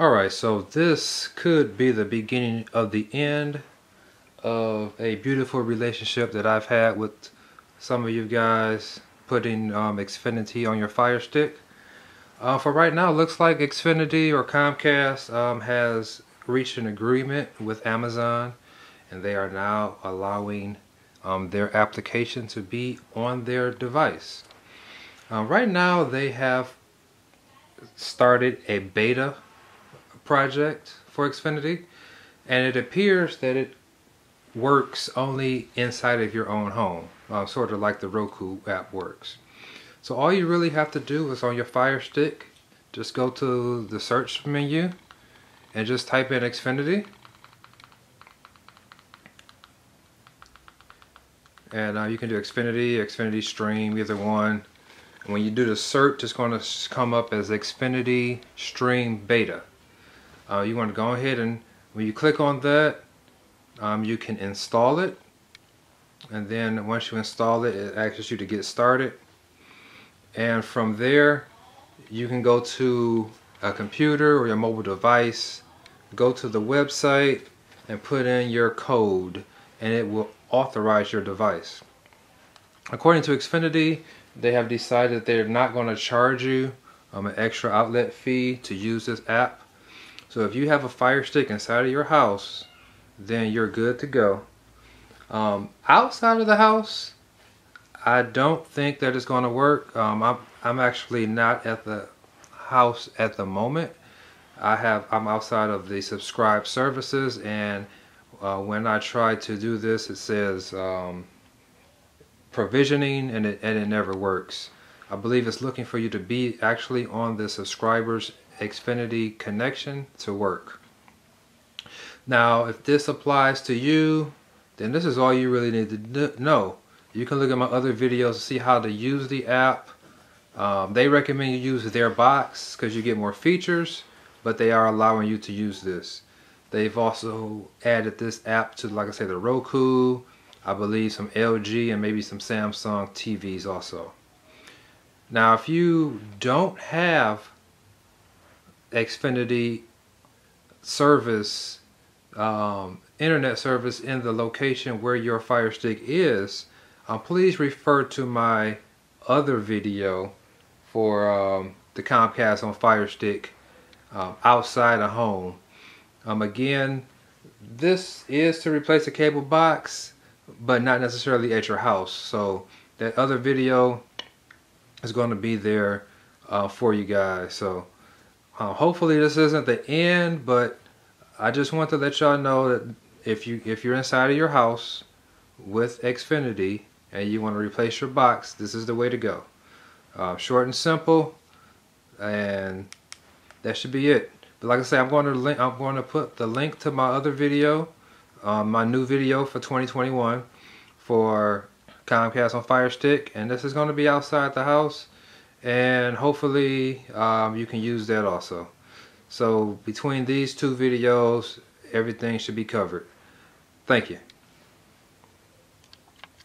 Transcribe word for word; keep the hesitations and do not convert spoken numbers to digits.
Alright, so this could be the beginning of the end of a beautiful relationship that I've had with some of you guys putting um, Xfinity on your Firestick. Uh, for right now, it looks like Xfinity or Comcast um, has reached an agreement with Amazon, and they are now allowing um, their application to be on their device. Uh, right now, they have started a beta project for Xfinity, and it appears that it works only inside of your own home, uh, sort of like the Roku app works. So all you really have to do is on your Fire Stick, just go to the search menu and just type in Xfinity. And uh, you can do Xfinity, Xfinity Stream, either one. And when you do the search, it's going to come up as Xfinity Stream Beta. Uh, you want to go ahead and when you click on that, um, you can install it. And then once you install it, it asks you to get started. And from there, you can go to a computer or your mobile device, go to the website and put in your code, and it will authorize your device. According to Xfinity, they have decided they're not going to charge you um, an extra outlet fee to use this app. So if you have a Fire Stick inside of your house, then you're good to go. Um, outside of the house, I don't think that it's going to work. Um, I'm, I'm actually not at the house at the moment. I have, I'm outside of the subscribed services, and uh, when I try to do this, it says um, provisioning, and it, and it never works. I believe it's looking for you to be actually on the subscriber's Xfinity connection to work. Now, if this applies to you, then this is all you really need to know. You can look at my other videos to see how to use the app. Um, they recommend you use their box because you get more features, but they are allowing you to use this. They've also added this app to, like I said, the Roku, I believe some L G, and maybe some Samsung T Vs also. Now, if you don't have Xfinity service, um, internet service in the location where your Fire Stick is, Uh, please refer to my other video for um, the Comcast on Fire Stick um, outside of home. Um, again, this is to replace a cable box, but not necessarily at your house. So that other video is going to be there uh, for you guys. So uh, hopefully this isn't the end, but I just want to let y'all know that if you if you're inside of your house with Xfinity and you want to replace your box, this is the way to go. Uh, short and simple, and that should be it. But like I say, I'm going to link, I'm going to put the link to my other video, um, my new video for twenty twenty-one for Comcast on Fire Stick, and this is going to be outside the house, and hopefully um, you can use that also. So between these two videos, everything should be covered. Thank you.